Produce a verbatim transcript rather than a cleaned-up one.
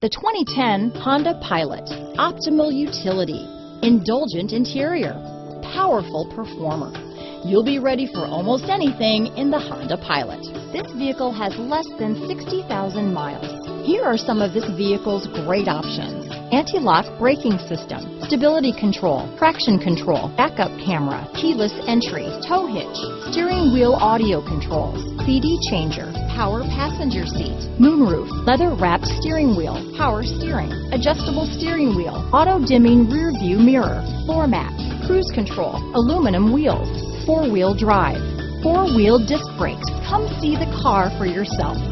The twenty ten Honda Pilot, optimal utility, indulgent interior, powerful performer. You'll be ready for almost anything in the Honda Pilot. This vehicle has less than sixty thousand miles. Here are some of this vehicle's great options. Anti-lock braking system, stability control, traction control, backup camera, keyless entry, tow hitch, steering wheel audio controls, C D changer, power passenger seat, moonroof, leather-wrapped steering wheel, power steering, adjustable steering wheel, auto-dimming rear view mirror, floor mats, cruise control, aluminum wheels, four-wheel drive, four-wheel disc brakes. Come see the car for yourself.